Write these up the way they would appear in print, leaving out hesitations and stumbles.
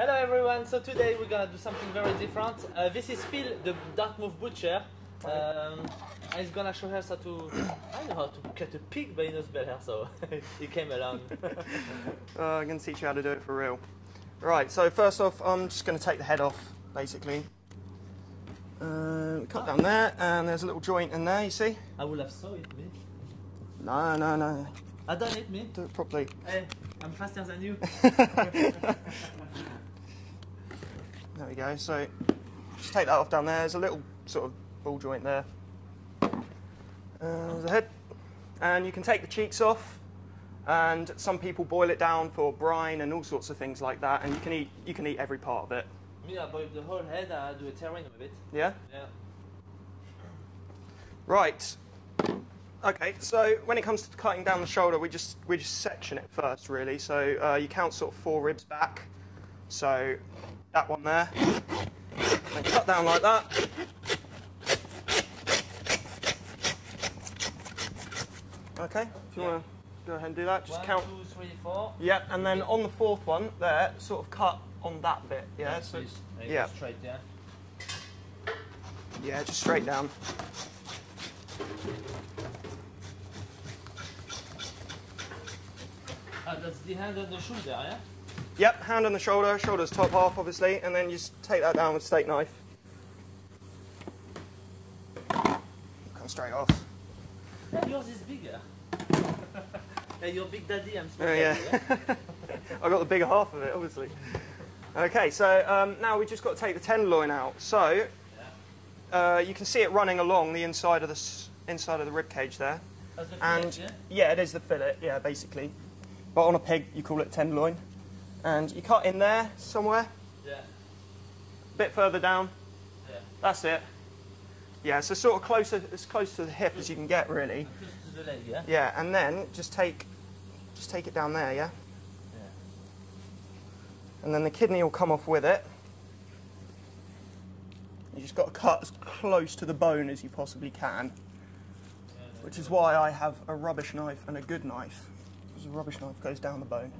Hello everyone, so today we're gonna do something very different. This is Phil, the Dartmouth Butcher. He's gonna show us how to, I know how to cut a pig, but he knows better, so he came along. I'm gonna teach you how to do it for real. Right, so first off, I'm just gonna take the head off, basically. Cut down there, and there's a little joint in there, you see? I would have saw it, me. No, no, no. I done it, me. Do it properly. Hey, I'm faster than you. There we go, so just take that off down there. There's a little sort of ball joint there. There's the head. And you can take the cheeks off, and some people boil it down for brine and all sorts of things like that, and you can eat every part of it. Me, I boil the whole head, I do a terrain with it. Yeah? Yeah. Right. Okay, so when it comes to cutting down the shoulder, we just section it first, really. So you count sort of 4 ribs back. So that one there, and cut down like that. Okay, if you want to go ahead and do that, just count. 1, 2, 3, 4. Yep, and then on the 4th one there, sort of cut on that bit. Yeah, yes, so it's, yeah, straight down. Yeah, just straight down. That's the hand on the shoulder, yeah? Yep, hand on the shoulder, shoulder's top half obviously, and then you just take that down with a steak knife. Come straight off. Yours is bigger. Hey, you're big daddy, I'm small daddy, yeah? I got the bigger half of it, obviously. Okay, so now we've just got to take the tenderloin out. So yeah, you can see it running along the inside of the rib cage there. That's the fillet, and yeah? Yeah, it is the fillet, yeah, basically. But on a pig, you call it tenderloin. And you cut in there somewhere. Yeah. A bit further down. Yeah. That's it. Yeah, so sort of closer, as close to the hip as you can get, really. Close to the leg, yeah. Yeah, and then just take it down there, yeah. Yeah. And then the kidney will come off with it. You just got to cut as close to the bone as you possibly can, yeah, which is why I have a rubbish knife and a good knife. Because the rubbish knife goes down the bone.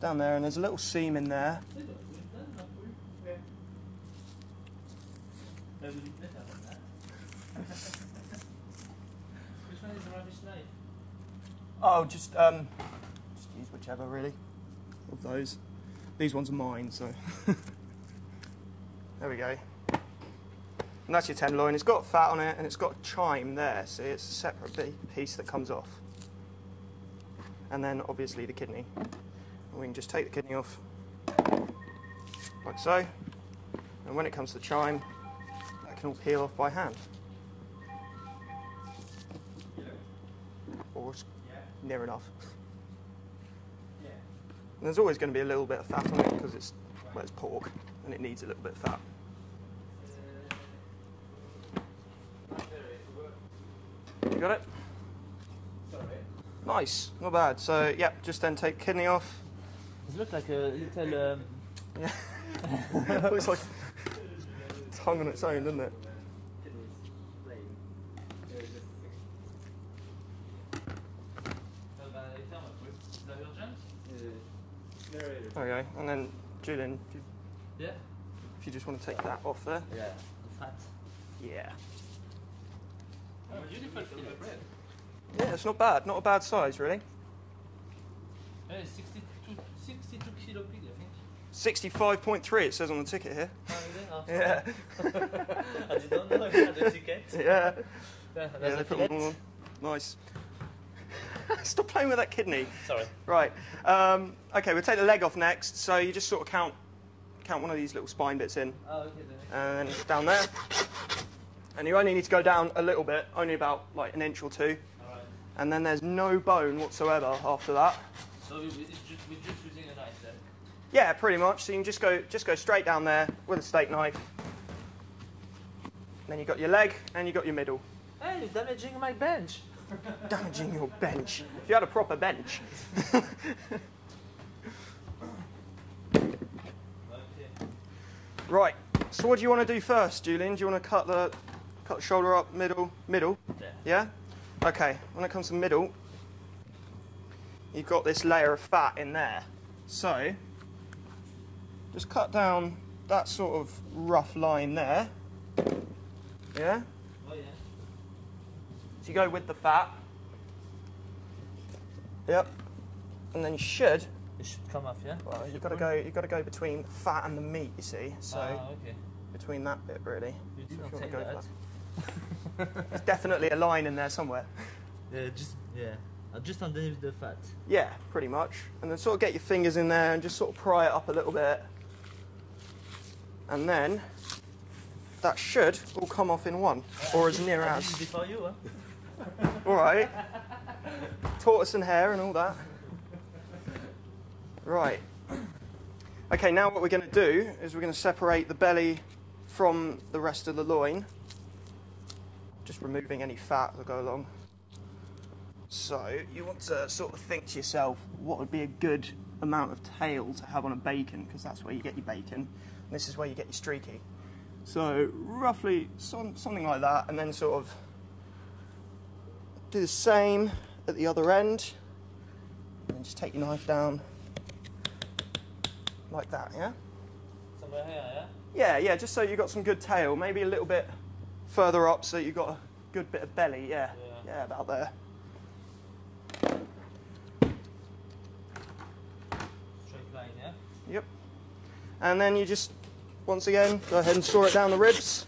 Down there, and there's a little seam in there. Which one is the rubbish knife? Oh, just use whichever, really, of those. These ones are mine, so there we go. And that's your tenderloin. It's got fat on it, and it's got a chime there. See, it's a separate piece that comes off, and then obviously the kidney. We can just take the kidney off, like so, and when it comes to the chime, that can all peel off by hand, or near enough. And there's always going to be a little bit of fat on it because it's, well, it's pork and it needs a little bit of fat. You got it? Nice, not bad. So yeah, just then take the kidney off. It looks like a little... It looks like it's hung on its own, doesn't it? Okay, and then Julien, yeah, if you just want to take that off there. Yeah, the fat. Yeah. Oh, beautiful piece of bread. Yeah, it's not bad. Not a bad size, really. Yeah, it's 62 kilo pig, I think. 65.3 it says on the ticket here. Oh, is it? Yeah. I didn't know if you had a ticket. Yeah. Yeah, they put one on. Nice. Stop playing with that kidney. Sorry. Right. Okay, we'll take the leg off next. So you just sort of count one of these little spine bits in. Oh, okay. Then. And down there. And you only need to go down a little bit, only about like an inch or two. All right. And then there's no bone whatsoever after that. So we're just using a knife then? Yeah, pretty much. So you can just go straight down there with a steak knife. And then you've got your leg and you've got your middle. Hey, you're damaging my bench. Damaging your bench. If you had a proper bench. Okay. Right. So what do you want to do first, Julien? Do you want to cut the shoulder up, middle? Yeah? Okay, when it comes to middle, you've got this layer of fat in there. So just cut down that sort of rough line there. Yeah? Oh yeah. So you go with the fat. Yep. And then you should. It should come off, yeah? Well, you've got to go between the fat and the meat, you see. So okay. Between that bit really. You did not take that. There's definitely a line in there somewhere. Yeah, just underneath the fat. Yeah, pretty much. And then sort of get your fingers in there and just sort of pry it up a little bit. And then that should all come off in one, or as near as. This is before you, huh? All right. Tortoise and hare and all that. Right. Okay, now what we're going to do is we're going to separate the belly from the rest of the loin. Just removing any fat that go along. So you want to sort of think to yourself, what would be a good amount of tail to have on a bacon? Because that's where you get your bacon. And this is where you get your streaky. So roughly something like that, and then sort of do the same at the other end. And then just take your knife down like that, yeah? Somewhere here, yeah? Yeah, yeah, just so you've got some good tail. Maybe a little bit further up so you've got a good bit of belly, yeah. Yeah, yeah, about there. Straight line, yeah? Yep. And then you just, once again, go ahead and saw it down the ribs.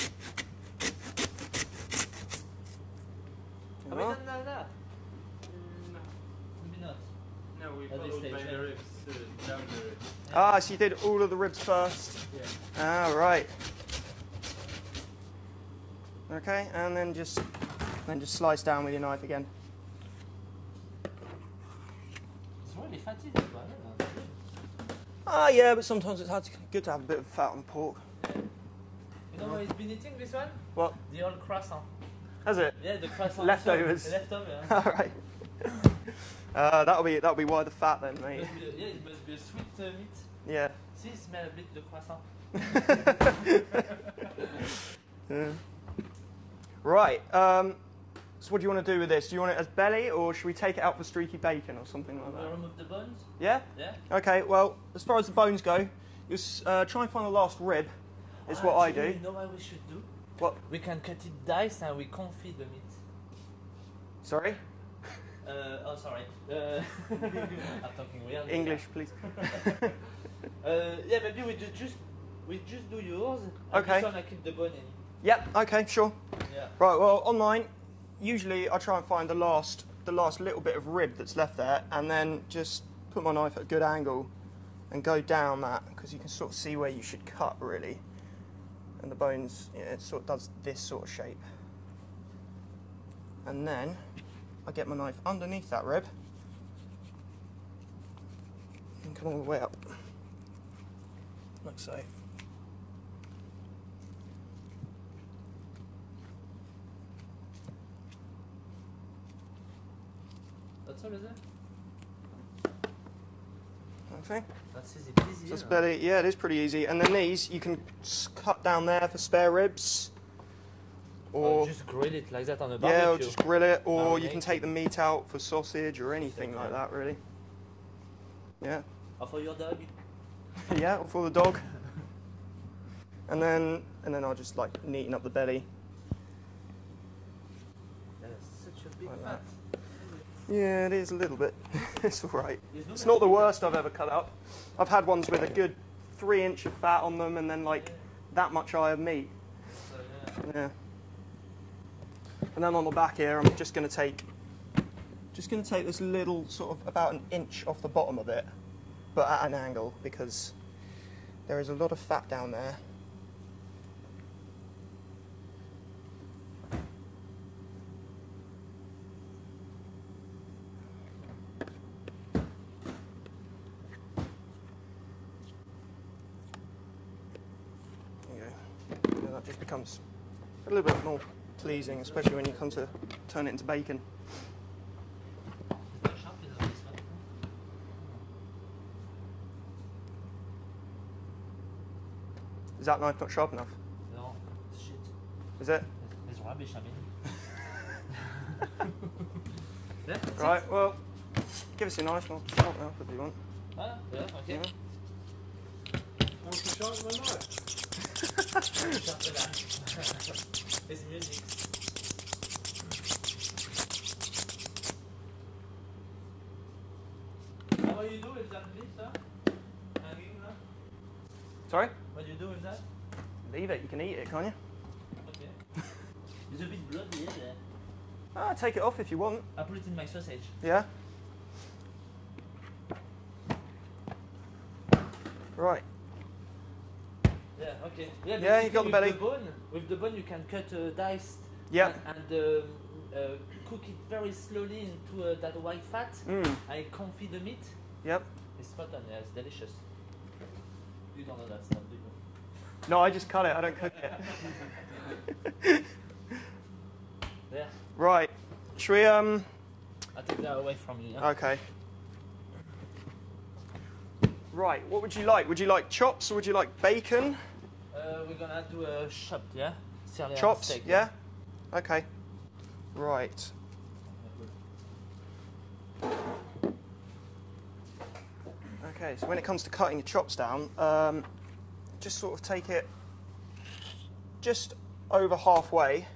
Have we done that? No. Maybe not. No, we followed by the ribs, down the ribs. Ah, so you did all of the ribs first? Yeah. Ah, right. Okay, and then just slice down with your knife again. It's really fatty, this one, isn't it? Ah, yeah, but sometimes it's good to have a bit of fat on the pork. Yeah. You know what he's been eating, this one? What? The old croissant. Has it? Yeah, the croissant. Leftovers. The leftovers. All right. That'll be why the fat then, mate. Yeah, it must be a sweet meat. Yeah. See, it smells a bit of croissant. Yeah. Right, so what do you want to do with this? Do you want it as belly, or should we take it out for streaky bacon or something like that? We'll remove the bones. Yeah? Yeah. Okay, well, as far as the bones go, you try and find the last rib, is what I do. You know what we should do? What? We can cut it dice and we confit the meat. Sorry? Sorry. I'm talking weird. English, please. Yeah, maybe we just do yours, and okay. This one I keep the bone in. Yep, okay, sure. Yeah. Right, well, online, usually I try and find the last little bit of rib that's left there, and then just put my knife at a good angle and go down that, because you can sort of see where you should cut, really. And the bones, yeah, it sort of does this sort of shape. And then I get my knife underneath that rib and come all the way up, like so. That's all, is it? Okay. That's easy peasy. That's better. Yeah, it is pretty easy. And then these, you can cut down there for spare ribs, or just grill it like that on the barbecue. Yeah, or just grill it, or you can take the meat out for sausage or anything like that, really. Yeah. Or for your dog. Yeah, or for the dog. And then I'll just like neaten up the belly. That is such a big fat. Yeah, it is a little bit. It's all right. It's not the worst I've ever cut up. I've had ones with a good 3 inch of fat on them, and then like that much eye of meat. So, yeah. And then on the back here, I'm just going to take this little sort of about an inch off the bottom of it, but at an angle, because there is a lot of fat down there. Just becomes a little bit more pleasing, especially when you come to turn it into bacon. Is that knife not sharp enough? No, it's shit. Is it? It's rubbish, I mean. Right, well, Give us your knife and I'll chop it up if you want. Yeah, okay. Yeah. I want to chop my knife. Chop it up. It's music. What do you do with that fish, sir? Hanging, huh? Sorry? What do you do with that? Leave it, you can eat it, can't you? Okay. It's a bit bloody, isn't it? Ah, take it off if you want. I put it in my sausage. Yeah. Right. Yeah, okay. Yeah, yeah, you got the belly. With the bone you can cut diced, yeah, and cook it very slowly into that white fat. Mm. I confit the meat. Yep. It's spot on, yeah, it's delicious. You don't know that stuff, do you? No, I just cut it, I don't cook it. Yeah. Right. Should we I take that away from you, yeah? Okay. Right, what would you like? Would you like chops or would you like bacon? We're gonna do a chop, yeah? Chops, steak, yeah? Yeah? Okay. Right. Okay, so when it comes to cutting your chops down, just sort of take it just over halfway.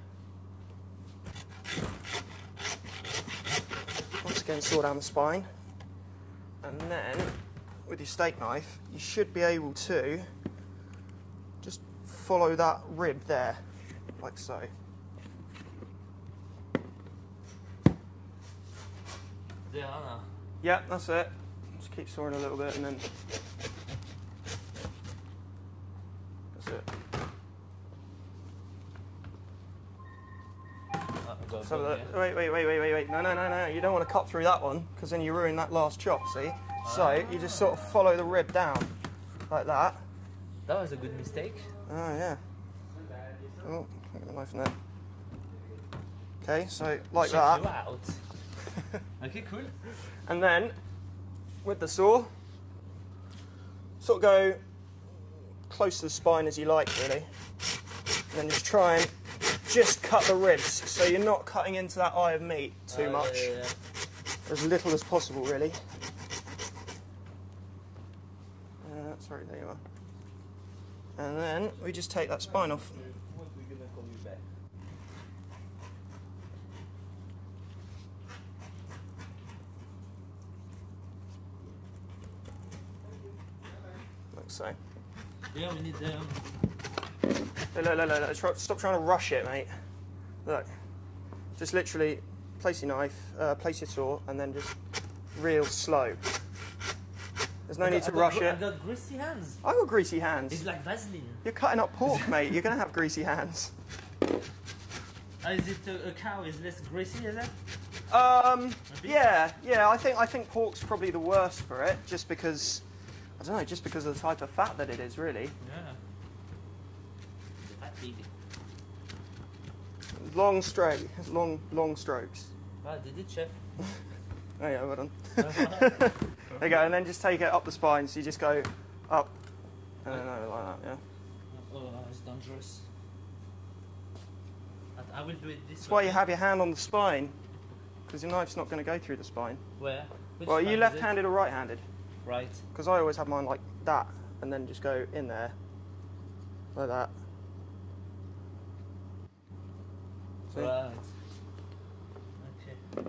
Once again, saw down the spine. And then with your steak knife, you should be able to just follow that rib there, like so. Yeah, I know. Yeah, that's it. Just keep sawing a little bit and then... That's it. So the, wait. No. You don't want to cut through that one because then you ruin that last chop, see? So you just sort of follow the rib down, like that. That was a good mistake. Oh, yeah. Oh, I got a knife in there. Okay, so like check that. You out. Okay, cool. And then, with the saw, sort of go close to the spine as you like, really. And then just try and just cut the ribs, so you're not cutting into that eye of meat too much. Yeah. As little as possible, really. Sorry, there you are. And then we just take that spine off. Like so. Yeah, we need to. Look. Stop trying to rush it, mate. Look. Just literally place your knife, place your saw, and then just real slow. There's no need to rush it. I've got greasy hands. I've got greasy hands. It's like Vaseline. You're cutting up pork, mate. You're going to have greasy hands. Is it a cow is less greasy, is it? Yeah. I think pork's probably the worst for it, just because, I don't know, just because of the type of fat that it is, really. Yeah. It's a fat pig. Long stroke. Long strokes. Wow, did it, chef? Oh yeah, well done. There you go, and then just take it up the spine, so you just go up and then over like that, yeah? Oh, that's dangerous. I will do it this way. That's why you have your hand on the spine, because your knife's not going to go through the spine. Where? Well, are you left-handed or right-handed? Right. Because I always have mine like that, and then just go in there, like that. See? Right.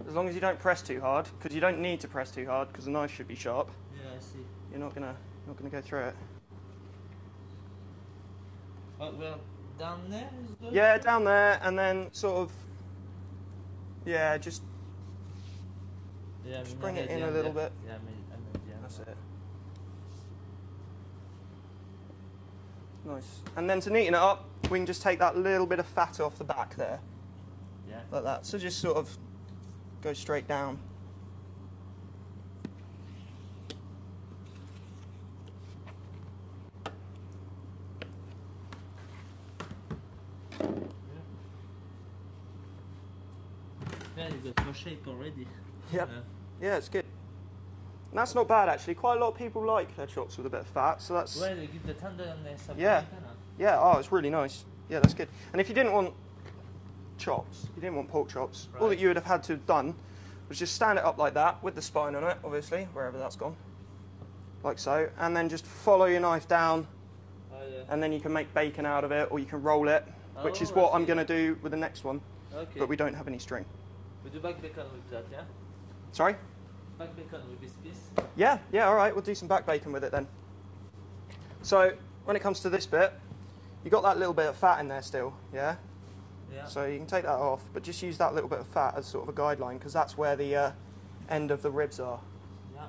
As long as you don't press too hard, because you don't need to press too hard, because the knife should be sharp. Yeah, I see. You're not gonna go through it. Well, down there? Yeah, down there, and then sort of, yeah, just bring it in a little bit. Yeah, I mean, that's it. Nice. And then to neaten it up, we can just take that little bit of fat off the back there. Yeah. Like that. So just sort of go straight down. Yeah, you got more shape already. Yep. Yeah, it's good. And that's not bad actually. Quite a lot of people like their chops with a bit of fat, so that's. Well, they give the tender and there's something. Yeah. Yeah. Oh, it's really nice. Yeah, that's good. And if you didn't want pork chops, right. All that you would have had to have done was just stand it up like that with the spine on it, obviously, wherever that's gone, like so, and then just follow your knife down. Oh, yeah. And then you can make bacon out of it, or you can roll it, which is what I'm going to do with the next one. Okay. But we don't have any string. We do back bacon with that, yeah? Sorry? Back bacon with this piece? Yeah, yeah, all right, we'll do some back bacon with it then. So when it comes to this bit, you got that little bit of fat in there still, yeah? Yeah. So you can take that off, but just use that little bit of fat as sort of a guideline, because that's where the end of the ribs are. Yeah.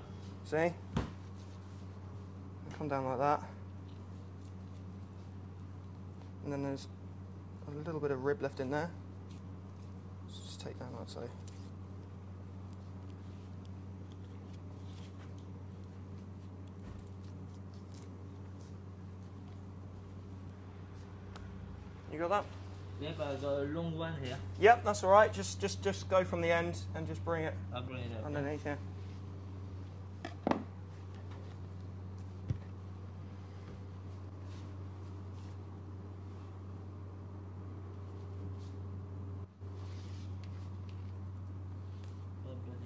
See? Come down like that. And then there's a little bit of rib left in there. Let's just take that out, so. You got that? Yeah, but I got a long one here. Yep, that's all right. Just go from the end and just bring it, underneath here. Yeah. God damn it.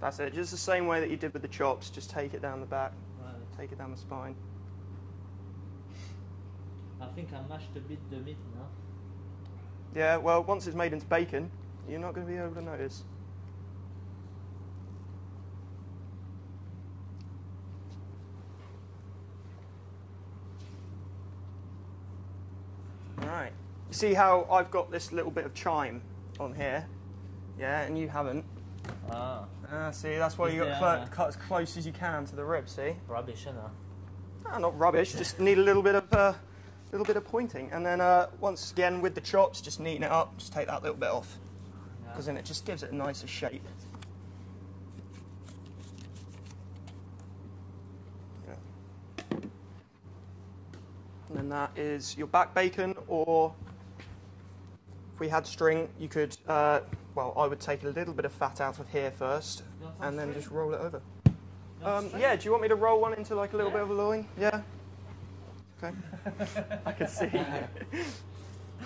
That's it. Just the same way that you did with the chops. Just take it down the back. Right. Take it down the spine. I think I mashed a bit the meat now. Yeah. Well, once it's made into bacon, you're not going to be able to notice. See how I've got this little bit of chime on here, yeah, and you haven't. Ah. See, that's why you got to cut as close as you can to the rib. See. Rubbish, isn't it? No, not rubbish. Just need a little bit of pointing, and then once again with the chops, just neaten it up. Just take that little bit off, because then it just gives it a nicer shape. Yeah. And then that is your back bacon, or if we had string, you could, well, I would take a little bit of fat out of here first, and then just roll it over. Yeah, do you want me to roll one into like a little bit of a loin? Yeah? Okay. I can see.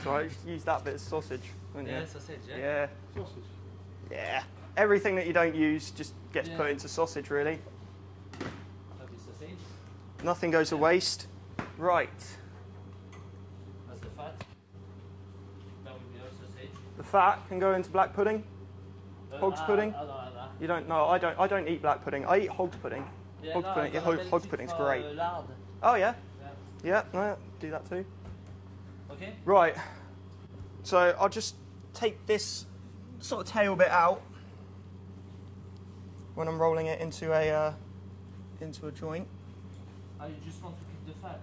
So I just use that bit of sausage, wouldn't you? Yeah, sausage, yeah. Yeah. Sausage. Yeah. Everything that you don't use just gets put into sausage, really. That'd be sausage. Nothing goes to waste. Right. That's the fat. The fat can go into black pudding, hog's pudding. You don't know. I don't eat black pudding. I eat hog pudding. Yeah, hog pudding. Yeah, hog pudding's great. Lard. Oh yeah. Yeah. No, do that too. Okay. Right. So I'll just take this sort of tail bit out when I'm rolling it into a joint. I just want to keep the fat.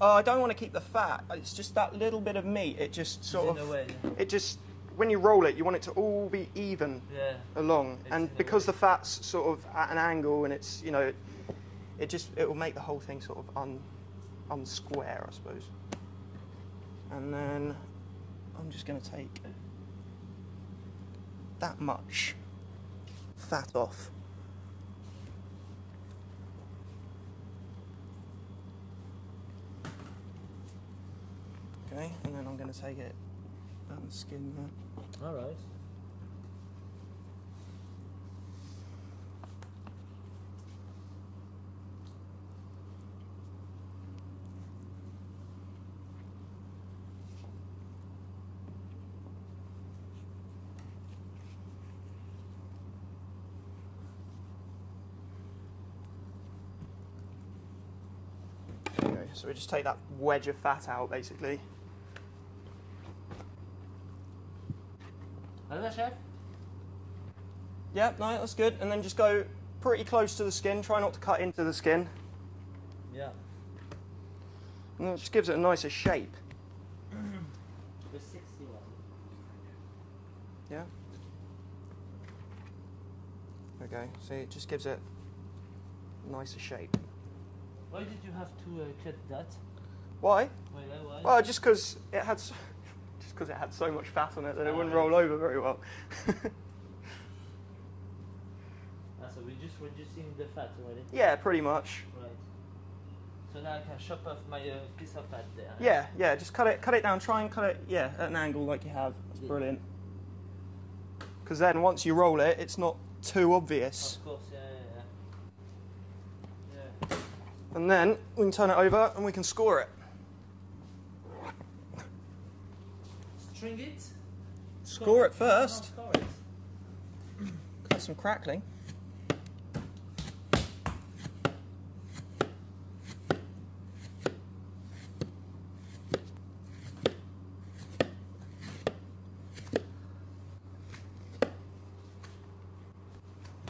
Oh, I don't want to keep the fat. It's just that little bit of meat. It just sort of, it just, when you roll it, you want it to all be even along. And because the fat's sort of at an angle and it's, you know, it just, it will make the whole thing sort of unsquare, I suppose. And then I'm just going to take that much fat off. Okay, and then I'm going to take it out of the skin there. All right. Okay, so we just take that wedge of fat out, basically. Chef? Yeah, no, that's good. And then just go pretty close to the skin. Try not to cut into the skin. Yeah. And that just gives it a nicer shape. The 61. Yeah. Okay. See, it just gives it a nicer shape. Why did you have to cut that? Why? Why? Well, just because it had. Because it had so much fat on it that it wouldn't roll over very well. So we just reducing the fat already? Yeah, pretty much. Right. So now I can chop off my piece of fat there. Yeah, yeah, just cut it down, try and cut it, yeah, at an angle like you have. That's brilliant. Because then once you roll it, it's not too obvious. Of course, yeah. And then we can turn it over and we can score it. String it? Score it first. Score it. Got some crackling.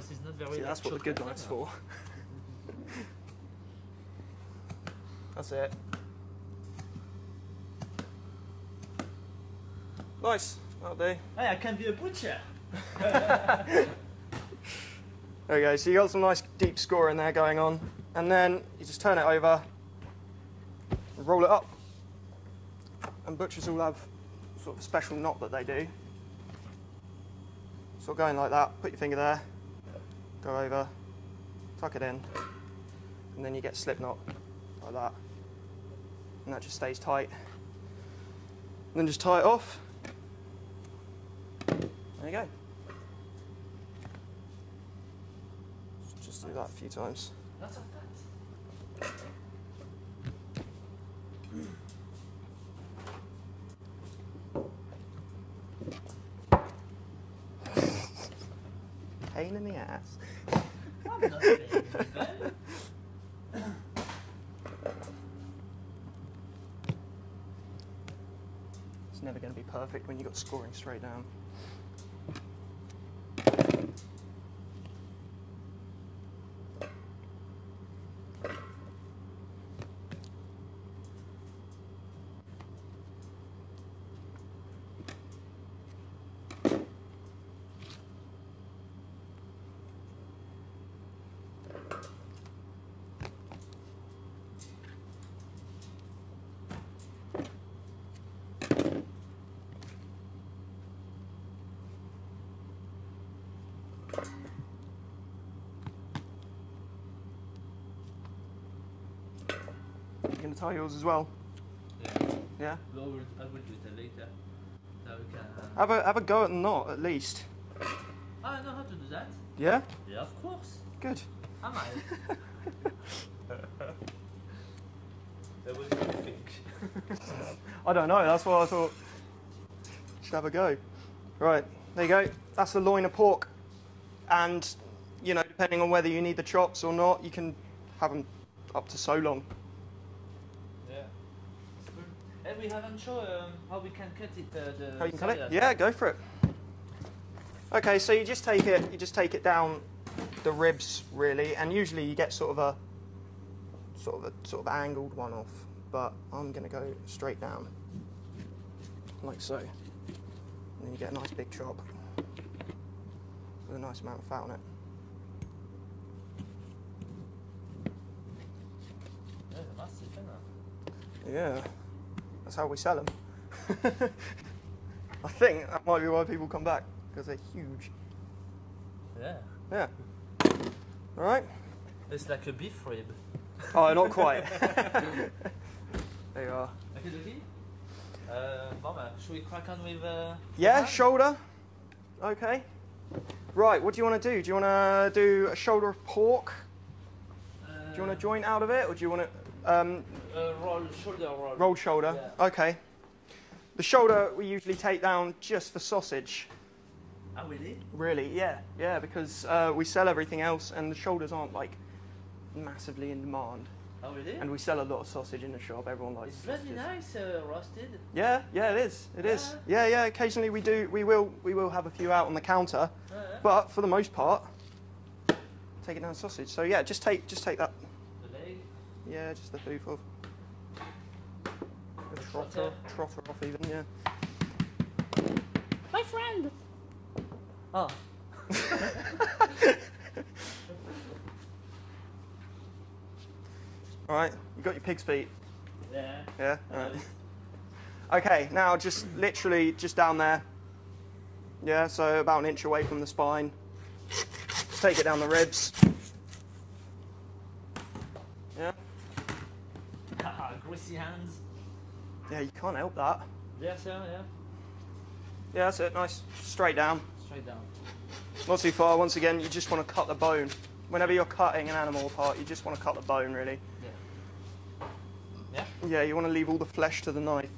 See, that's what the good knife's for. That's it. Nice, that'll do. Hey, I can be a butcher. There we go, so you got some nice deep score in there going on. And then you just turn it over, roll it up. And butchers all have sort of a special knot that they do. So going like that, put your finger there. Go over, tuck it in, and then you get slip knot like that, and that just stays tight. And then just tie it off. There you go. Just do that a few times. Lots of that. Pain in the ass. I'm not paying you, man. It's never going to be perfect when you've got scoring straight down. Going to tie yours as well? Yeah. Yeah? No, I will do it later. Now we can, have a go at the knot, at least. I know how to do that. Yeah? Yeah, of course. Good. Am I? That was what you think. I don't know, that's why I thought should have a go. Right, there you go. That's the loin of pork. And, you know, depending on whether you need the chops or not, you can have them up to so long. And we haven't shown how we can cut it. How you can cut it? Yeah, go for it. Okay, so you just take it down the ribs really, and usually you get sort of angled one off, but I'm gonna go straight down, like so. And then you get a nice big chop with a nice amount of fat on it. That's a massive thing. Yeah. That's how we sell them. I think that might be why people come back, because they're huge. Yeah. Yeah. All right. It's like a beef rib. Oh, not quite. There you are. Okay, dokie. Mama, should we crack on with... yeah, shoulder. Okay. Right, what do you want to do? Do you want to do a shoulder of pork? Do you want a joint out of it, or do you want to... rolled shoulder. Rolled shoulder, yeah. Okay. The shoulder we usually take down just for sausage. Oh, really? Really, yeah. Yeah, because we sell everything else and the shoulders aren't, like, massively in demand. Oh, really? And we sell a lot of sausage in the shop. Everyone likes sausages. It's very nice roasted. Yeah, yeah, it is. It is. Yeah, yeah, occasionally we will have a few out on the counter, but for the most part, take it down sausage. So, yeah, just take that. Yeah, just the hoof off. The trotter off even, yeah. My friend! Oh. Alright, you got your pig's feet? Yeah. Yeah? Alright. Okay, now just literally just down there. Yeah, so about 1 inch away from the spine. Just take it down the ribs. Yeah. Haha, greasy hands. Yeah, you can't help that. Yes, yeah, yeah. Yeah, that's it, nice. Straight down. Straight down. Not too far, once again, you just want to cut the bone. Whenever you're cutting an animal apart, you just want to cut the bone, really. Yeah. Yeah? Yeah, you want to leave all the flesh to the knife.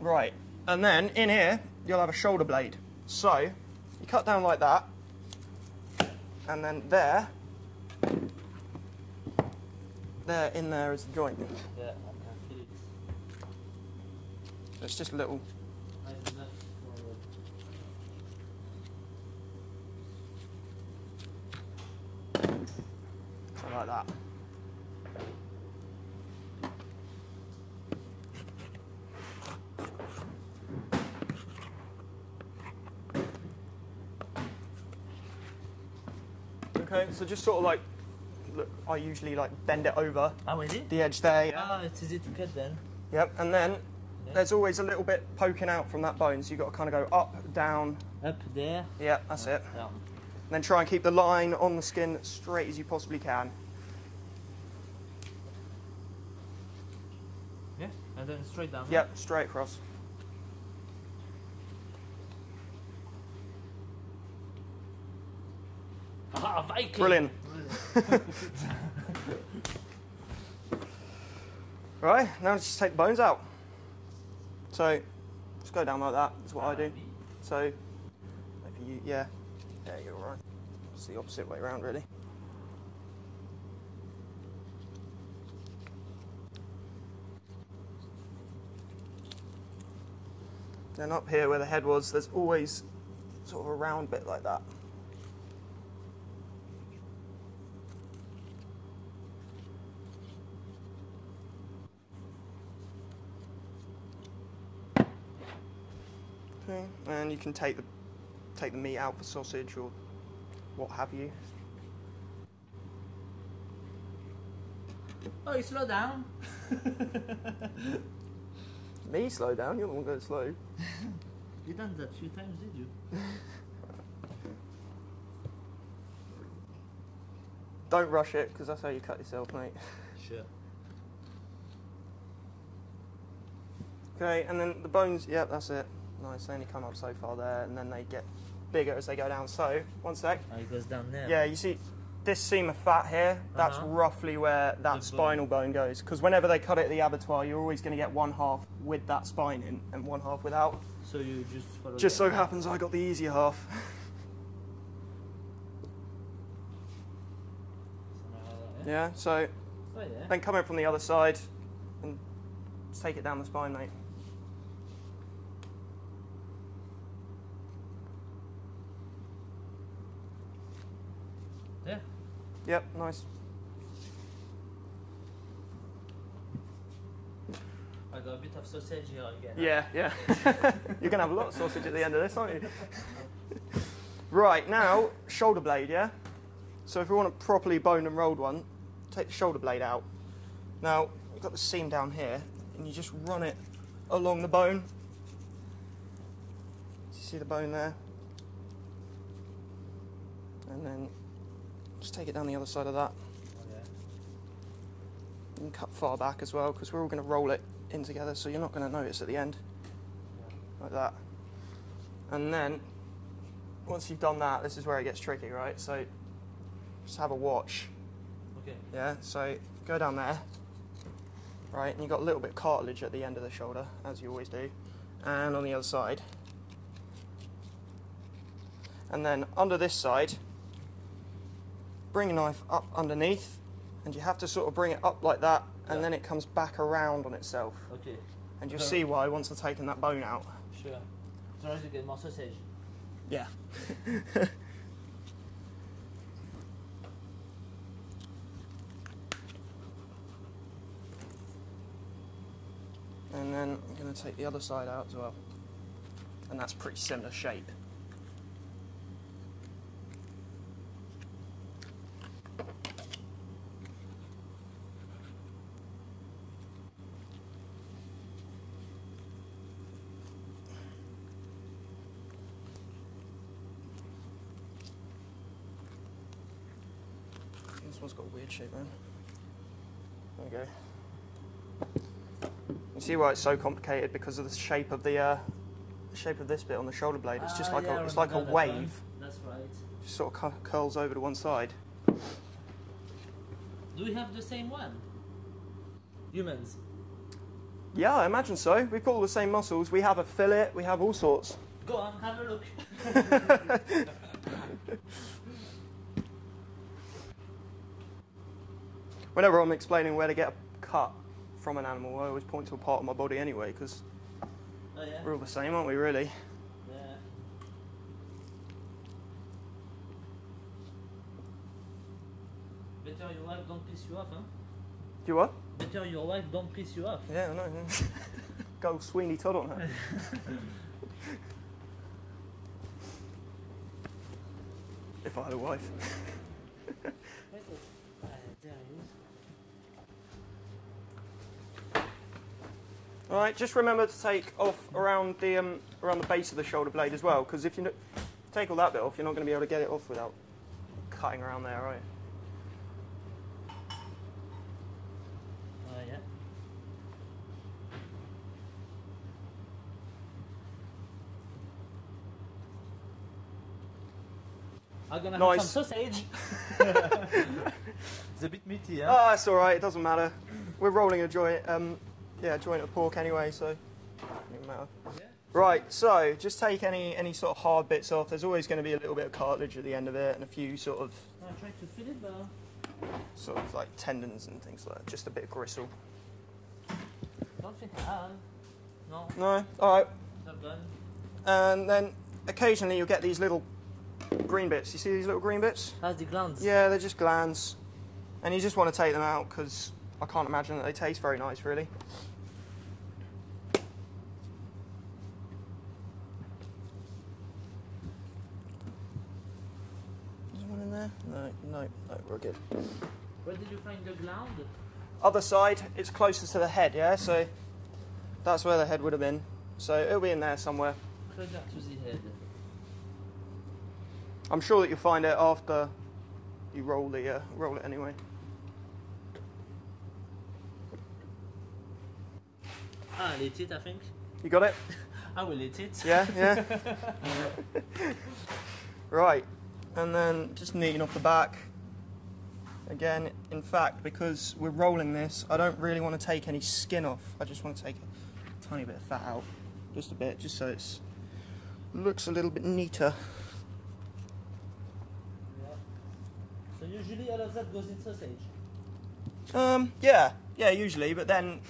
Right, and then, in here, you'll have a shoulder blade. So, you cut down like that, and then there in there is the joint. Yeah, I can feel it. So it's just a little... like that. Okay, so just sort of like, look, I usually like bend it over. Oh, is it? The edge there. Yeah. Ah, it's easy to cut then. Yep, and then yeah, there's always a little bit poking out from that bone, so you've got to kind of go up, down. Up there. Yep, that's it. Down. And then try and keep the line on the skin straight as you possibly can. Yeah, and then straight down. Yep, straight across. Ah, Viking! Brilliant. Right, now let's just take the bones out. So, just go down like that, that's what I do. So, if you, yeah. Yeah, you're right. It's the opposite way around, really. Then up here where the head was, there's always sort of a round bit like that. Okay, and you can take the meat out for sausage or what have you. Oh, you slow down. Me slow down? You're the one going slow. You done that a few times, did you? Don't rush it, because that's how you cut yourself, mate. Sure. Okay, and then the bones, yep, that's it. Nice, they only come up so far there, and then they get bigger as they go down. So, one sec. Oh, it goes down there. Yeah, you see this seam of fat here, that's roughly where that spinal bone goes. Because whenever they cut it at the abattoir, you're always going to get one half with that spine in and one half without. So you just follow. Just so happens I got the easier half. Yeah, so then come in from the other side and just take it down the spine, mate. Yeah. Yep, nice. I got a bit of sausage here again. Yeah, yeah. You're gonna have a lot of sausage at the end of this, aren't you? Right, now, shoulder blade, yeah? So if we want a properly boned and rolled one, take the shoulder blade out. Now, you've got the seam down here, and you just run it along the bone. Do you see the bone there? And then just take it down the other side of that. Oh, yeah. You can cut far back as well, because we're all going to roll it in together, so you're not going to notice at the end. Yeah. Like that. And then, once you've done that, this is where it gets tricky, right? So, just have a watch. Okay. Yeah, so go down there, right? And you've got a little bit of cartilage at the end of the shoulder, as you always do. And on the other side. And then, under this side, bring your knife up underneath, and you have to sort of bring it up like that, and then it comes back around on itself. Okay. And you'll see why once I've taken that bone out. Sure. So you get more sausage. Yeah. And then I'm going to take the other side out as well. And that's pretty similar shape. This one's got a weird shape, man. we go. You see why it's so complicated? Because of the shape of the shape of this bit on the shoulder blade. It's just like yeah, it's like a wave. One. That's right. Just sort of curls over to one side. Do we have the same one? Humans? Yeah, I imagine so. We've got all the same muscles. We have a fillet. We have all sorts. Go on, have a look. Whenever I'm explaining where to get a cut from an animal, I always point to a part of my body anyway, because we're all the same, aren't we, really? Yeah. Better your wife don't piss you off, huh? Do what? Better your wife don't piss you off. Yeah, I know. Go Sweeney Todd on her. If I had a wife. All right, just remember to take off around the base of the shoulder blade as well, because if you take all that bit off, you're not going to be able to get it off without cutting around there, right? Yeah. I'm gonna have some sausage. It's a bit meaty, yeah? Oh, it's all right. It doesn't matter. We're rolling a joint. Yeah, joint of pork anyway, so it doesn't matter. Yeah. Right, so just take any sort of hard bits off. There's always going to be a little bit of cartilage at the end of it, and a few sort of. I tried to fit it, but. Sort of like tendons and things like that. Just a bit of gristle. Don't think I have. No. No. All right. Not done. And then occasionally you'll get these little green bits. You see these little green bits? That's the glands. Yeah, they're just glands, and you just want to take them out because I can't imagine that they taste very nice, really. No, we're good. Where did you find the gland? Other side, it's closer to the head, yeah? So that's where the head would have been. So it'll be in there somewhere. Closer to the head. I'm sure that you'll find it after you roll the roll it anyway. I'll eat it, I think. You got it? I will eat it. Yeah, yeah. Right. And then just kneading off the back. Again, in fact, because we're rolling this, I don't really want to take any skin off. I just want to take a tiny bit of fat out, just a bit, just so it looks a little bit neater. Yeah. So usually all of that goes in sausage? Yeah, usually, but then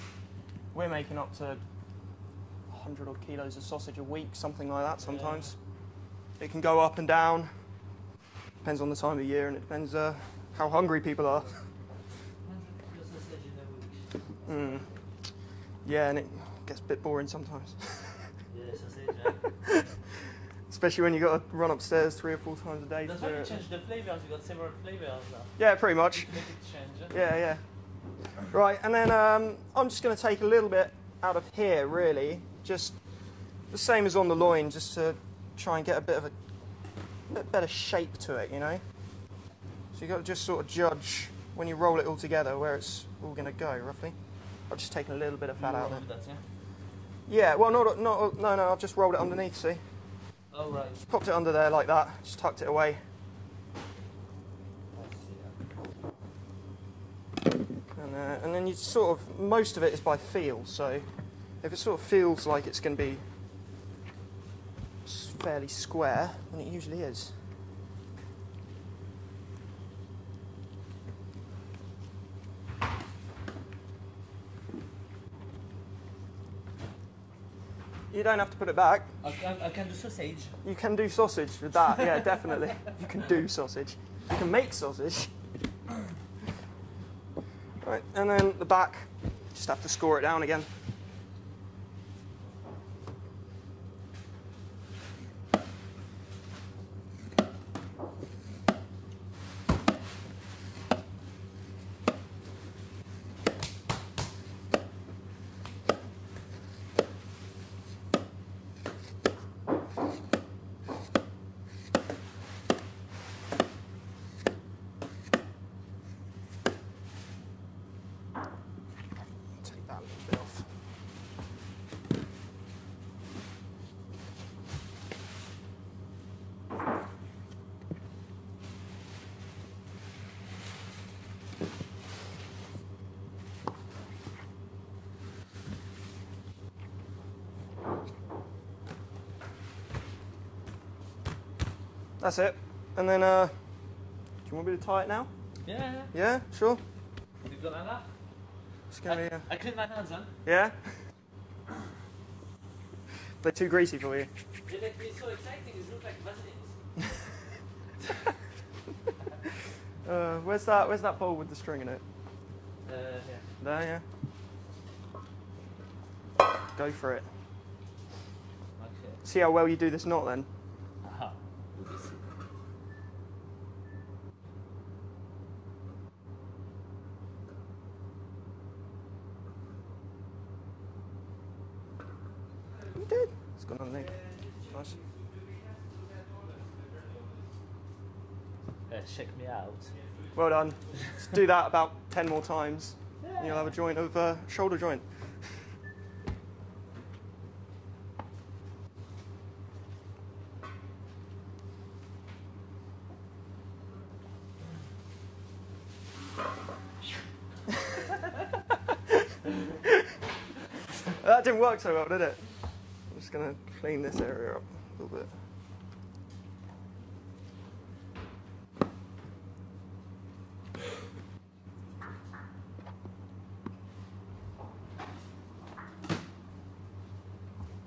we're making up to 100 odd kilos of sausage a week, something like that sometimes. Yeah. It can go up and down. Depends on the time of year, and it depends how hungry people are. Mm. Yeah, and it gets a bit boring sometimes. Yeah, sausage, yeah. Especially when you got to run upstairs 3 or 4 times a day. That's why you change the flavours, you got several flavours now. Yeah, pretty much. Make it change. Yeah, yeah. Right, and then I'm just going to take a little bit out of here, really. Just the same as on the loin, just to try and get a bit of a better shape to it, you know. So you've got to just sort of judge when you roll it all together where it's all going to go, roughly. I've just taken a little bit of fat out of it. Yeah, well, no, I've just rolled it underneath, see? Oh, right. Just popped it under there like that, just tucked it away. And then you sort of, most of it is by feel, so if it sort of feels like it's going to be fairly square, and it usually is. You don't have to put it back. I can do sausage. You can do sausage with that, yeah, definitely. You can do sausage. You can make sausage. Right, and then the back, just have to score it down again. That's it. And then, do you want me to tie it now? Yeah. Yeah, sure. Have you got that enough? It's gonna be, I cleaned my hands on. Yeah? They're too greasy for you. Yeah, they'd be so exciting, it looks like Vaseline. Where's that bowl with the string in it? Yeah. There, yeah. Go for it. Like it. See how well you do this knot then? Uh-huh. You did. It's gone on there. Nice. Check me out. Well done. Just do that about 10 more times. Yeah. And you'll have a joint of shoulder joint. That didn't work so well, did it? I'm just going to clean this area up a little bit.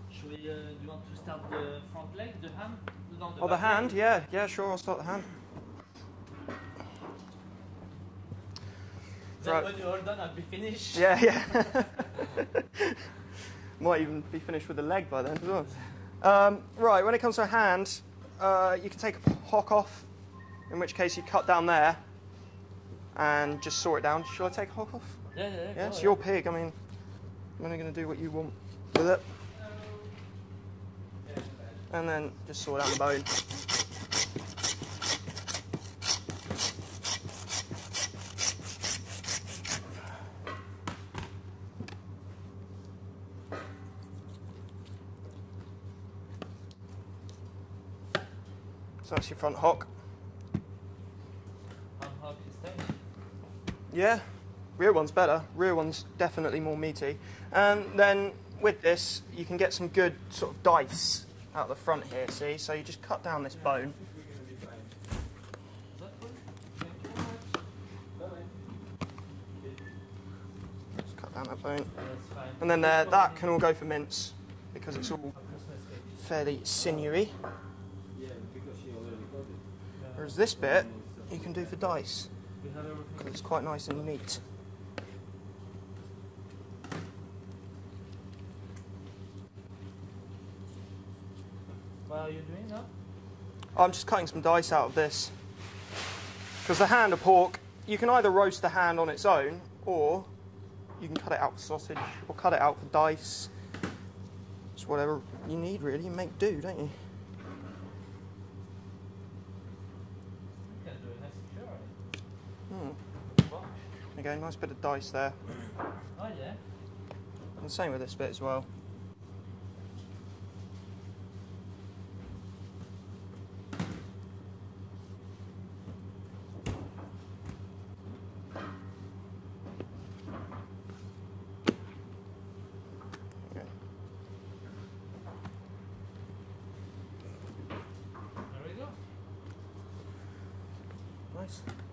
Do you want to start the front leg, the hand? No, the back hand? Leg. Yeah, yeah, sure, I'll start the hand. Then right. When you're all done, I'll be finished. Yeah, yeah. Might even be finished with the leg by then as well. Right, when it comes to a hand, you can take a hock off, in which case you cut down there and just saw it down. Shall I take a hock off? Yeah, yeah, yeah. It's your pig, I mean, I'm only going to do what you want with it. And then just saw down the bone. So that's your front hock. Front hock is there. Yeah, rear one's better. Rear one's definitely more meaty. And then with this, you can get some good sort of dice out the front here, see? So you just cut down this bone. Just cut down that bone. And then there, that can all go for mince because it's all fairly sinewy. Whereas this bit, you can do for dice because it's quite nice and neat. What are you doing now? I'm just cutting some dice out of this. Because the hand of pork, you can either roast the hand on its own, or you can cut it out for sausage, or cut it out for dice. It's whatever you need, really. You make do, don't you? Hmm. Again, nice bit of dice there. Oh, yeah. And the same with this bit as well.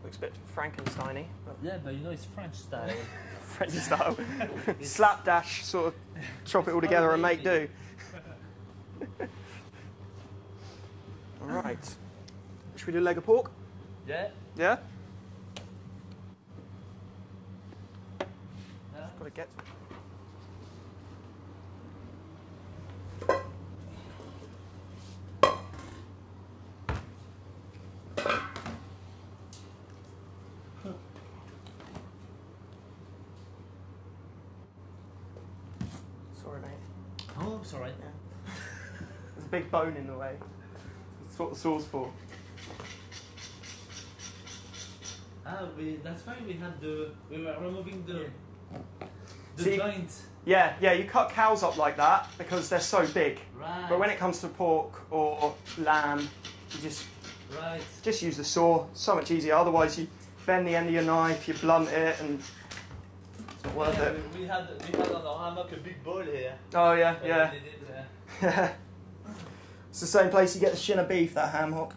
Looks a bit Frankenstein-y. Yeah, but you know it's French style. French style. Slapdash, sort of chop it all together and make do. All right. Should we do a leg of pork? Yeah. Yeah? Just gotta get... It's alright. Yeah. There's a big bone in the way. That's what the saw's for. Ah, that's fine. We had the. We were removing the See, joints. Yeah, yeah. You cut cows up like that because they're so big. Right. But when it comes to pork or lamb, you just use the saw. It's so much easier. Otherwise, you bend the end of your knife, you blunt it, and. Worth yeah, it. We had on our hammock a big ball here. Oh yeah, yeah. It's the same place you get the shin of beef, that ham hock.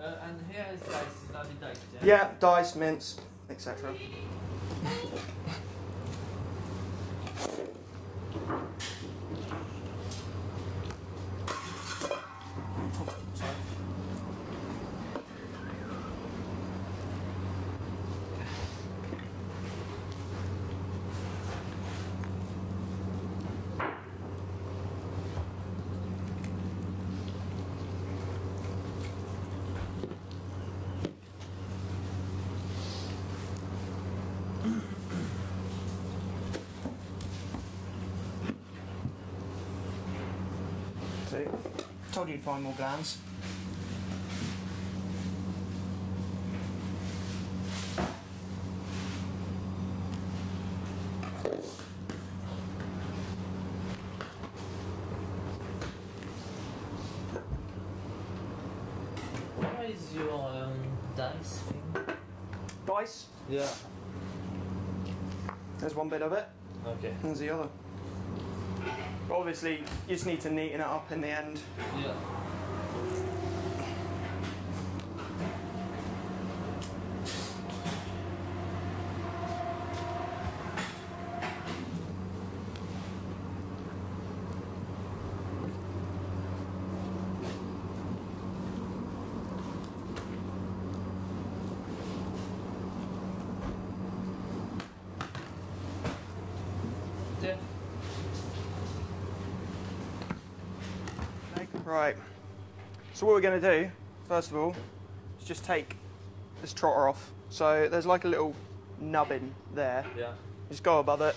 And here is dice, is that the dice? Yeah, dice, mints, etc. I told you you'd find more glands. Where is your dice thing? Dice? Yeah. There's one bit of it. Okay. There's the other. Obviously, you just need to neaten it up in the end. Yeah. Right, so what we're going to do, first of all, is just take this trotter off. So there's like a little nubbin there. Yeah. Just go above it,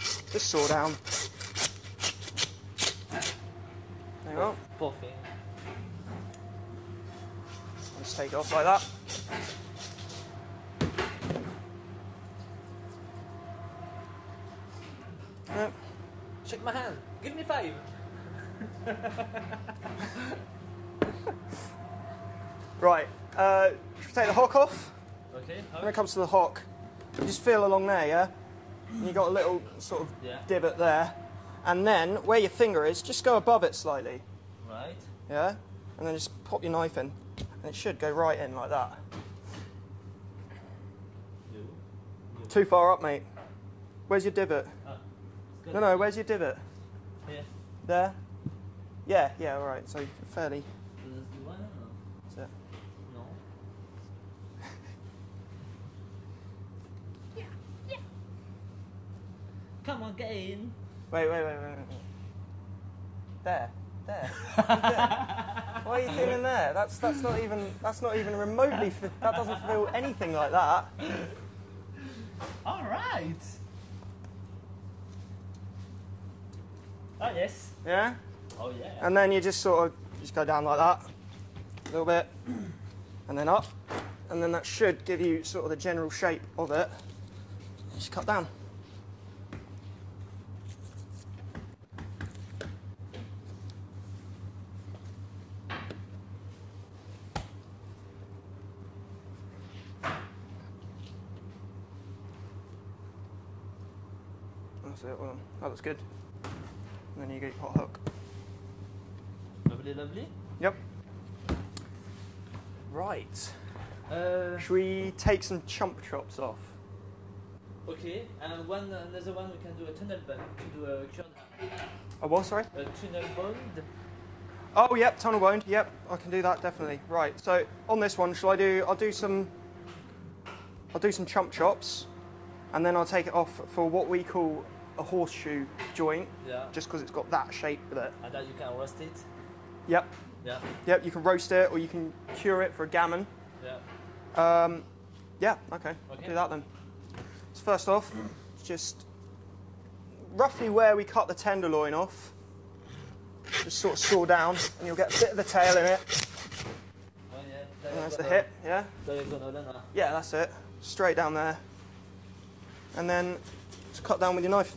just saw down. There you go. Buffy. Just take it off like that. Yep. Shake my hand, give me five. Right, should we take the hock off? Okay. Hook. When it comes to the hock, you just feel along there, yeah? And you got a little sort of divot there. And then, where your finger is, just go above it slightly. Right. Yeah? And then just pop your knife in. And it should go right in like that. Yeah. Too far up, mate. Where's your divot? No, no, where's your divot? Here. There? Yeah, yeah, all right, so fairly... Is it? No. Yeah, yeah. Come on, get in. Wait. There. Why are you feeling there? That's not even remotely, that doesn't feel anything like that. All right. Oh, yes. Yeah? Oh, yeah. And then you just sort of just go down like that, a little bit, and then up, and then that should give you sort of the general shape of it. Just cut down. That's it. Well, that looks good. And then you get your hot hook. Lovely. Yep. Right. Should we take some chump chops off? Okay. And another one we can do a tunnel bond to do a cure. A what? Sorry. A tunnel bond. Oh, yep. Tunnel bond. Yep. I can do that definitely. Right. So on this one, shall I do? I'll do some chump chops, and then I'll take it off for what we call a horseshoe joint. Yeah. Just because it's got that shape with it. And that you can roast it. Yep. Yeah. Yep. You can roast it, or you can cure it for a gammon. Yeah. Yeah. Okay. I'll do that then. So first off, just roughly where we cut the tenderloin off, just sort of saw down, and you'll get a bit of the tail in it. Oh, yeah. And that's the hip. Yeah. Yeah. That's it. Straight down there, and then just cut down with your knife.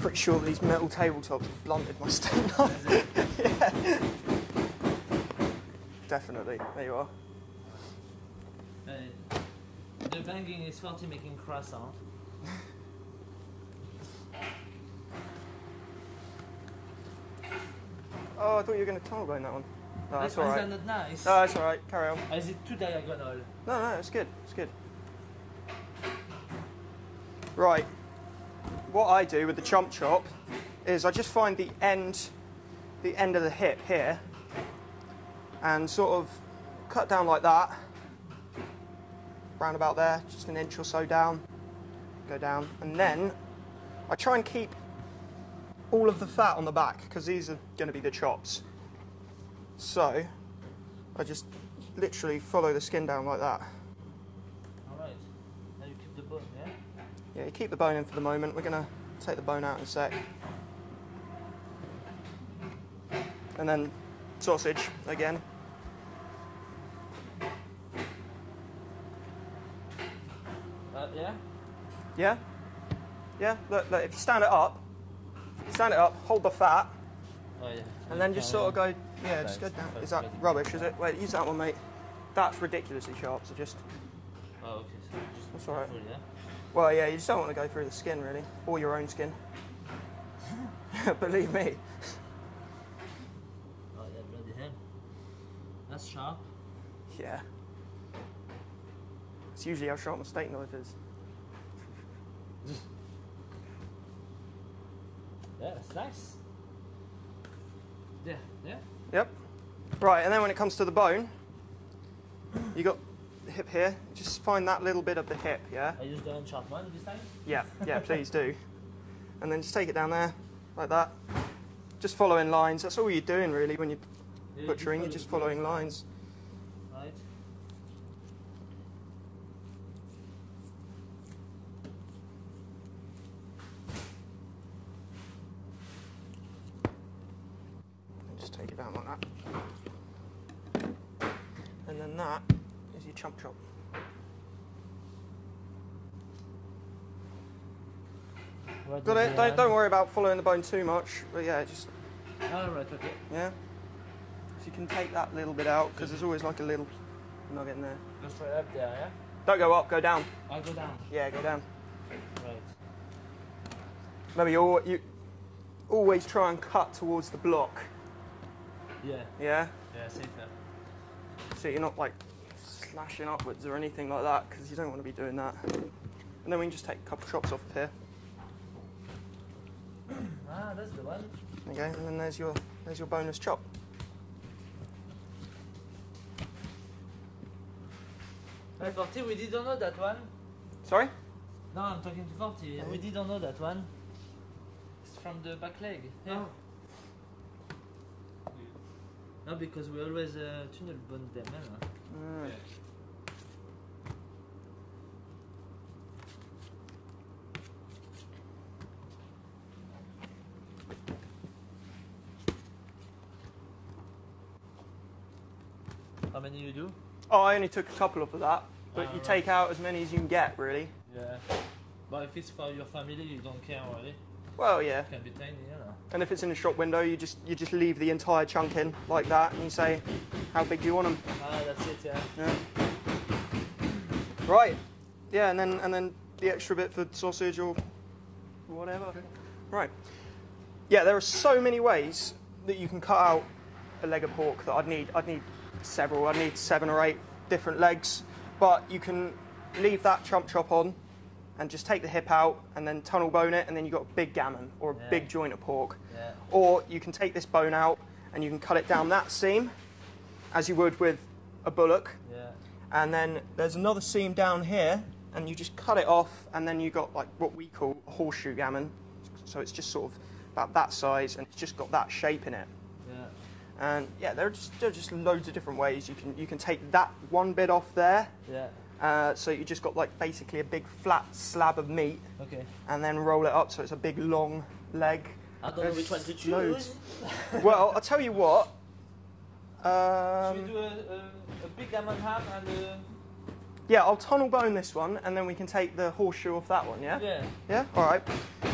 Pretty sure that these metal tabletops have blunted my steak knife. Yeah. Definitely. There you are. The banging is faulty making croissant. Oh, I thought you were going to tunnel bone that one. No, that's all right. Is that not nice? No, that's all right. Carry on. Is it too diagonal? No, it's good. It's good. Right. What I do with the chump chop is I just find the end of the hip here, and sort of cut down like that, round about there, just an inch or so down, go down, and then I try and keep all of the fat on the back because these are going to be the chops. So I just literally follow the skin down like that. All right. Now you keep the bone, yeah? Yeah, you keep the bone in for the moment. We're going to take the bone out in a sec. And then sausage again. Yeah? Yeah? Yeah? Look, if you stand it up, hold the fat. Oh, yeah. And then just sort of go, yeah, just go down. Is that rubbish, is it? Wait, use that one, mate. That's ridiculously sharp, so just... Oh, okay, so just... That's all right. Through, yeah? Well, yeah, you just don't want to go through the skin, really. Or your own skin. Believe me. Oh, yeah, bloody hell. That's sharp. Yeah. It's usually how sharp my steak knife is. Yeah, that's nice. Yeah, yeah. Yep. Right, and then when it comes to the bone, you got the hip here. Just find that little bit of the hip, yeah? I just don't chop one this time? Yeah, yeah, please do. And then just take it down there, like that. Just following lines. That's all you're doing, really, when you're butchering. You're just following lines. Right. Chop. Got it? Don't worry about following the bone too much, but yeah, just... Oh, right, okay. Yeah? So you can take that little bit out, because there's always like a little nugget in there. Go straight up there, yeah? Don't go up, go down. I go down? Yeah, go down. Right. Remember, you always try and cut towards the block. Yeah. Yeah? Yeah, safer. So you're not like... slashing upwards or anything like that, because you don't want to be doing that. And then we can just take a couple of chops off of here. Ah, that's the one. Okay, and then there's your bonus chop. Hey, 40, we didn't know that one. Sorry? No, I'm talking to 40. Yeah. We didn't know that one. It's from the back leg. Yeah. Oh. No, because we always tunnel bone them, eh? Yeah. How many you do? Oh, I only took a couple of that, but you take out as many as you can get, really. Yeah. But if it's for your family, you don't care, really. Well, yeah. It can be tiny, you know. And if it's in a shop window, you just leave the entire chunk in like that, and you say, how big do you want them? Ah, that's it, yeah. Yeah. Right. Yeah, and then the extra bit for sausage or whatever. Okay. Right. Yeah, there are so many ways that you can cut out a leg of pork that I'd need several. I'd need 7 or 8 different legs, but you can leave that chump chop on and just take the hip out and then tunnel bone it, and then you've got a big gammon or a big joint of pork. Yeah. Or you can take this bone out and you can cut it down that seam, as you would with a bullock. Yeah. And then there's another seam down here, and you just cut it off, and then you got like what we call a horseshoe gammon. So it's just sort of about that size, and it's just got that shape in it. Yeah. And yeah, there are just loads of different ways you can take that one bit off there. Yeah. So you just got like basically a big flat slab of meat. Okay. And then roll it up so it's a big long leg. I don't know which one to choose. Well, I'll tell you what. Should we do a big gammon ham and a... Yeah, I'll tunnel bone this one, and then we can take the horseshoe off that one, yeah? Yeah. Yeah? All right.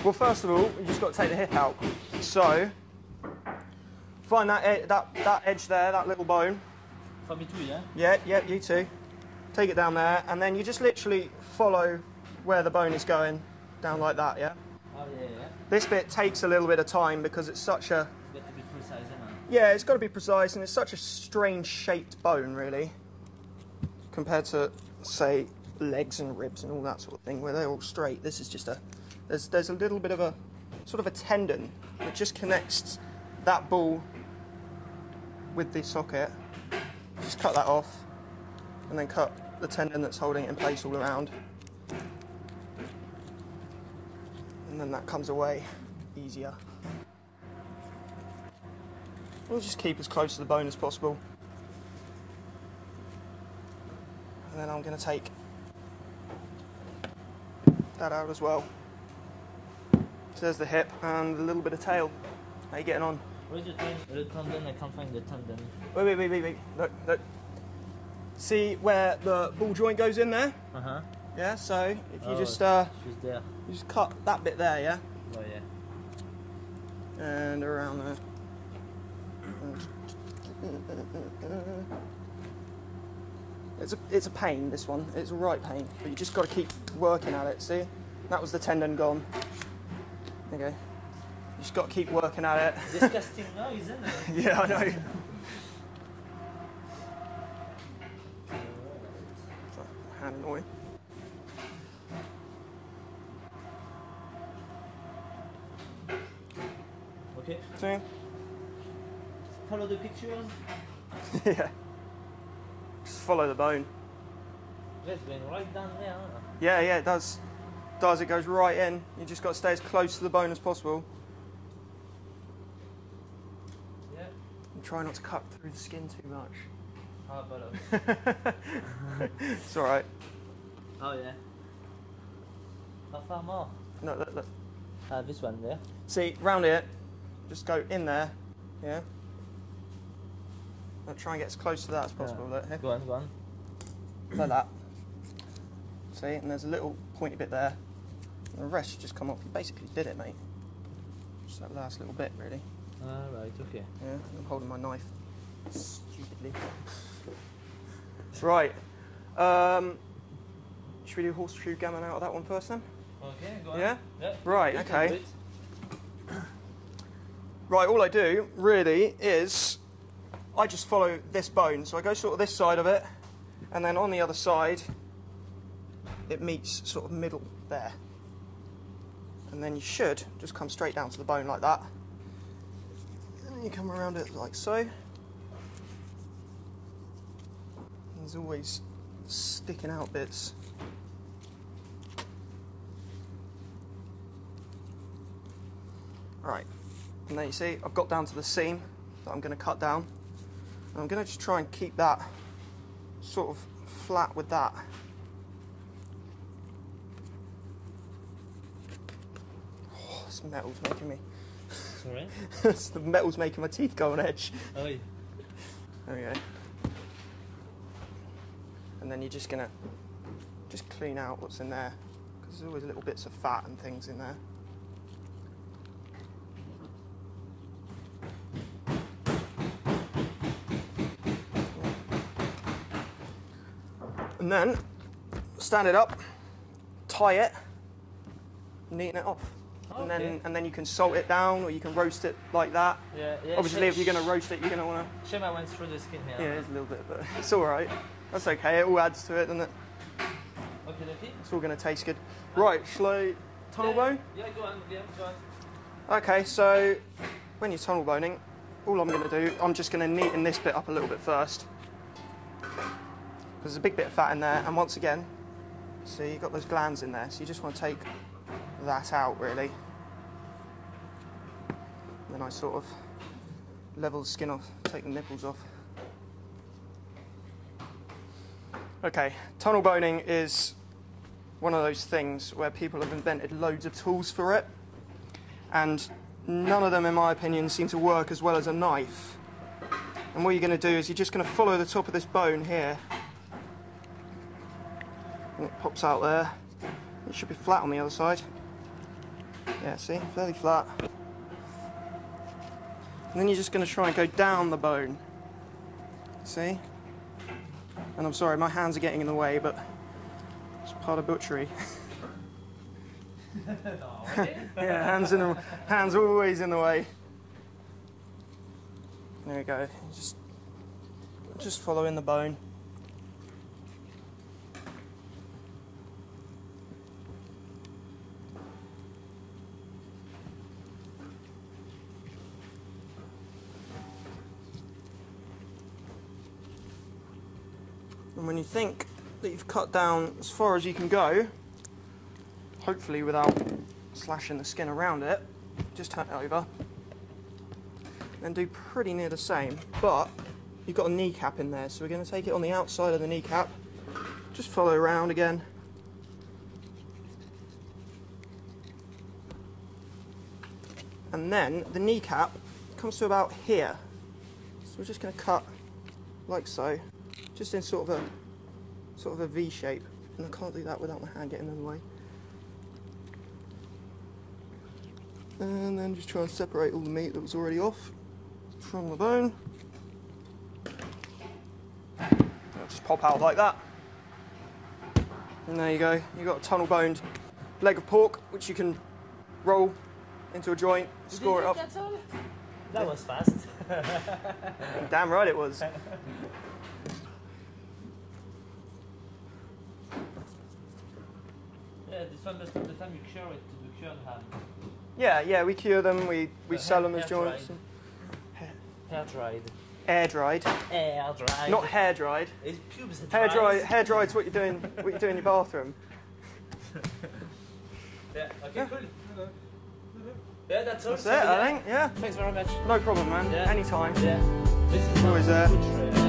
Well, first of all, you just got to take the hip out. So, find that edge there, that little bone. For me too, yeah? Yeah, yeah, you too. Take it down there, and then you just literally follow where the bone is going, down like that, yeah? Oh, yeah, yeah. This bit takes a little bit of time because it's such a... It's a bit precise, isn't it? Yeah, it's got to be precise, and it's such a strange shaped bone, really, compared to, say, legs and ribs and all that sort of thing, where they're all straight. This is just a, there's a little bit of a, sort of a tendon that just connects that ball with the socket. Just cut that off, and then cut the tendon that's holding it in place all around. And then that comes away easier. We'll just keep as close to the bone as possible. And then I'm going to take that out as well. So there's the hip and a little bit of tail. How are you getting on? Where's the tendon? I can't find the tendon. Wait. Look. See where the ball joint goes in there? Uh-huh. Yeah, so if you you just cut that bit there, yeah? Oh, yeah. And around there. It's a pain, this one. It's a right pain, but you just got to keep working at it, see? That was the tendon gone. Okay. You just got to keep working at it. Disgusting noise, isn't it? Yeah, I know. Hand annoying. Okay. See? Follow the pictures? Yeah. Just follow the bone. It's going right down there, huh? Yeah, it does. It goes right in. You just got to stay as close to the bone as possible. Yeah. And try not to cut through the skin too much. Oh, bollocks. It's alright. Oh, yeah. How far more? No, look. This one there. See, round it. Just go in there. Yeah. I'll try and get as close to that as possible. Yeah. Look here. Go on. Like that. See, and there's a little pointy bit there. And the rest should just come off. You basically did it, mate. Just that last little bit, really. Alright, okay. Yeah, I'm holding my knife stupidly. Right. Should we do horseshoe gammon out of that one first, then? Okay, go on. Yeah? Yep. Right, okay. Right, all I do, really, is I just follow this bone. So I go sort of this side of it, and then on the other side, it meets sort of middle there. And then you should just come straight down to the bone like that. And then you come around it like so. There's always sticking out bits. Right, and there you see, I've got down to the seam that I'm going to cut down. And I'm going to just try and keep that sort of flat with that. Oh, this metal's making me... Sorry? It's the metal's making my teeth go on edge. Oh, yeah. There we go. And then you're just going to just clean out what's in there, because there's always little bits of fat and things in there. And then stand it up, tie it, neaten it off. Okay. And then you can salt it down, or you can roast it like that. Yeah. Obviously, if you're going to roast it, you're going to want to. Shame I went through the skin here. Yeah, it is a little bit, but it's all right. That's okay. It all adds to it, doesn't it? Okay. It's all going to taste good. Right, shall I tunnel bone? Yeah, go on. Okay, so when you're tunnel boning, all I'm going to do, I'm just going to neaten this bit up a little bit first. There's a big bit of fat in there, and once again, see, you've got those glands in there, so you just want to take that out, really. And then I sort of level the skin off, take the nipples off. Okay, tunnel boning is one of those things where people have invented loads of tools for it, and none of them, in my opinion, seem to work as well as a knife. And what you're going to do is you're just going to follow the top of this bone here. And it pops out there. It should be flat on the other side. Yeah, see, fairly flat. And then you're just going to try and go down the bone. See? And I'm sorry, my hands are getting in the way, but it's part of butchery. Yeah, hands always in the way. There we go. Just follow in the bone. And when you think that you've cut down as far as you can go, hopefully without slashing the skin around it, just turn it over and do pretty near the same, but you've got a kneecap in there, so we're going to take it on the outside of the kneecap, just follow around again. And then the kneecap comes to about here, so we're just going to cut like so, just in sort of a V shape, and I can't do that without my hand getting in the way. And then just try and separate all the meat that was already off from the bone. It'll just pop out like that. And there you go, you've got a tunnel boned leg of pork, which you can roll into a joint, score it up. That was fast. Damn right it was. Yeah, this one most of the time you cure it to the cured ham. Yeah, yeah, we cure them, we sell them as joints. Hair-dried. Air-dried. Air-dried. Not hair-dried. It's pubes hair-dried. Hair-dried's what you're doing in your bathroom. Yeah, okay, cool. Yeah, that's all. That's it, I think, yeah. Thanks very much. No problem, man. Yeah. Anytime. Yeah. This is always there.